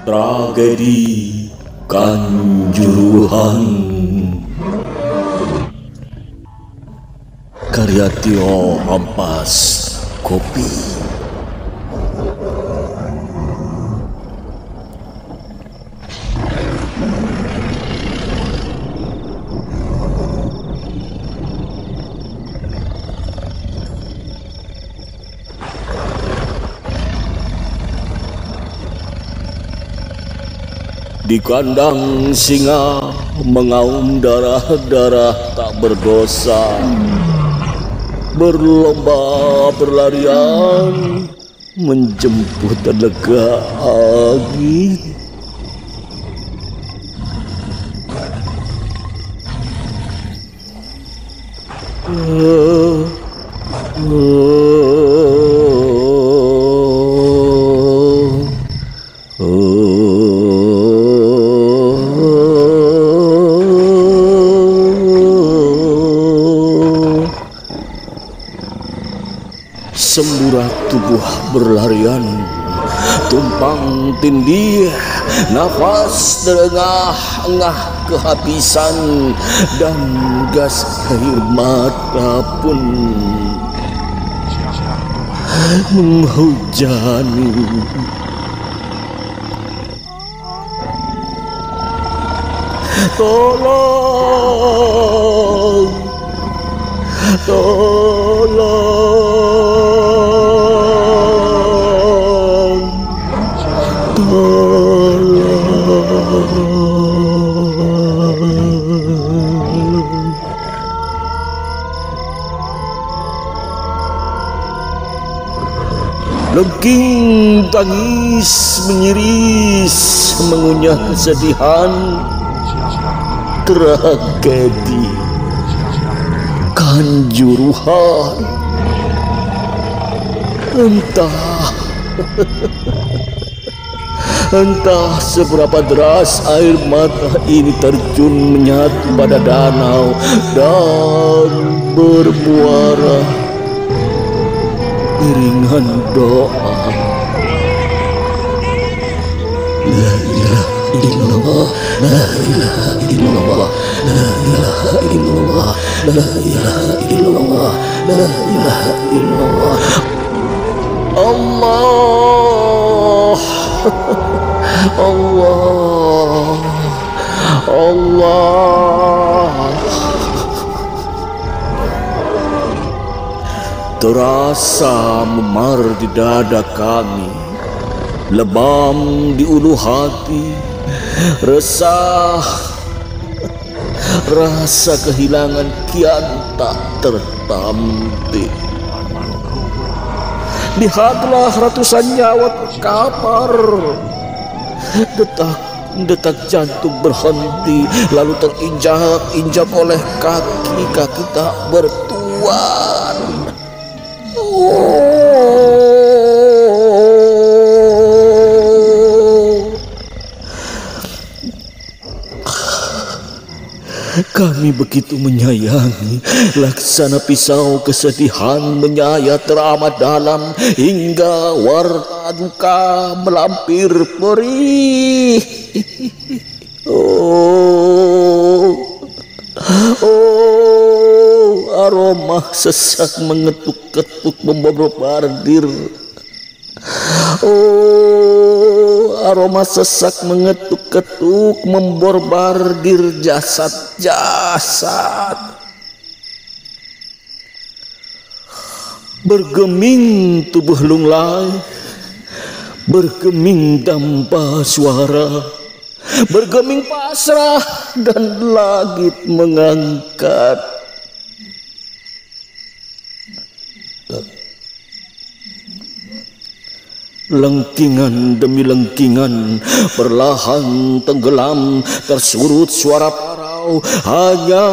Tragedi Kanjuruhan karya Tyo' Ampas Kopi. Di kandang singa mengaum darah-darah tak berdosa, berlomba berlarian menjemput tenaga angin. Semburat tubuh berlarian, tumpang tindih, nafas terengah-engah kehabisan, dan gas air mata pun menghujani. Tolong, Lengking tangis menyiris, mengunyah kesedihan. Tragedi Kanjuruhan. Entah seberapa deras air mata ini terjun menyatu pada danau dan bermuara iringan doa. La ilaha illallah, la ilaha illallah, la ilaha illallah, la ilaha illallah, la ilaha illallah. Allah, Allah, Allah. Terasa memar di dada kami, lebam di ulu hati, resah, rasa kehilangan kian tak tertamti. Lihatlah ratusan nyawa terkapar, detak jantung berhenti, lalu terinjak-injak oleh kaki-kaki tak bertuan. Kami begitu menyayangi, laksana pisau kesedihan menyayat teramat dalam hingga warna duka melampir perih. Aroma sesak mengetuk-ketuk membombardir. Aroma sesak mengetuk-ketuk membombardir jasad-jasad. Bergeming tubuh lunglai, bergeming tanpa suara, bergeming pasrah dan langit mengangkat. Lengkingan demi lengkingan perlahan tenggelam, tersurut suara parau, hanya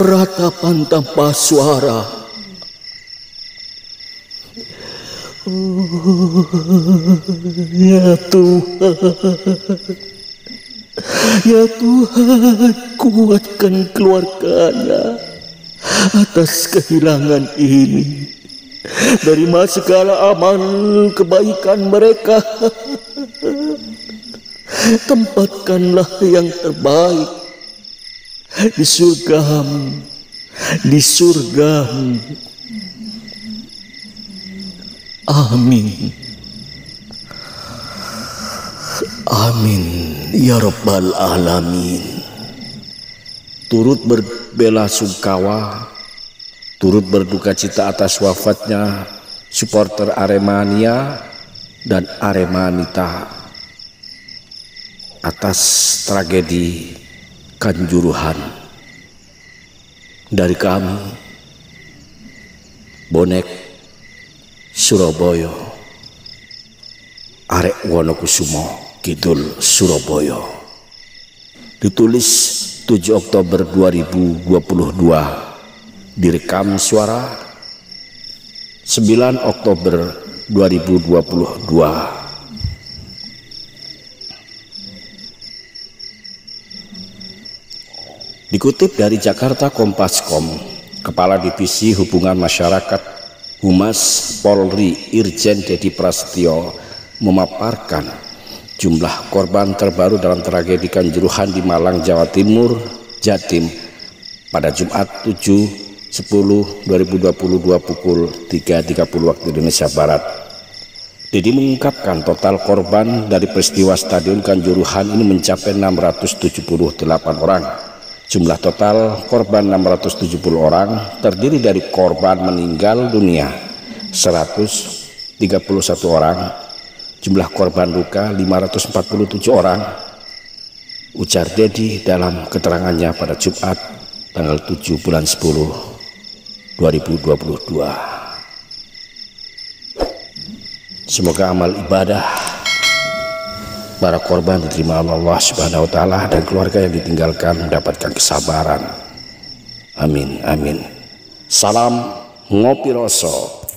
ratapan tanpa suara. Oh, ya Tuhan, ya Tuhan, kuatkan keluarganya atas kehilangan ini. Terima segala amal kebaikan mereka. tempatkanlah yang terbaik di surgamu, di surgamu. Amin. Amin ya Rabbal Alamin. Turut berbelasungkawa, turut berduka cita atas wafatnya supporter Aremania dan Aremanita atas tragedi Kanjuruhan. Dari kami, Bonek, Surabaya, Arek Wonokusumo, Kidul, Surabaya. Ditulis 7 Oktober 2022, direkam suara 9 Oktober 2022. Dikutip dari Jakarta Kompas.com, Kepala Divisi Hubungan Masyarakat Humas Polri Irjen Dedi Prasetyo memaparkan jumlah korban terbaru dalam tragedi Kanjuruhan di Malang, Jawa Timur, Jatim pada Jumat 7/10/2022 pukul 3.30 waktu Indonesia Barat. Dedi mengungkapkan total korban dari peristiwa Stadion Kanjuruhan ini mencapai 678 orang. Jumlah total korban 670 orang terdiri dari korban meninggal dunia 131 orang. Jumlah korban luka 547 orang, ujar Dedi dalam keterangannya pada Jumat tanggal 7/10/2022. Semoga amal ibadah para korban diterima Allah Subhanahu wa Ta'ala dan keluarga yang ditinggalkan mendapatkan kesabaran. Amin, amin. Salam ngopi rasa.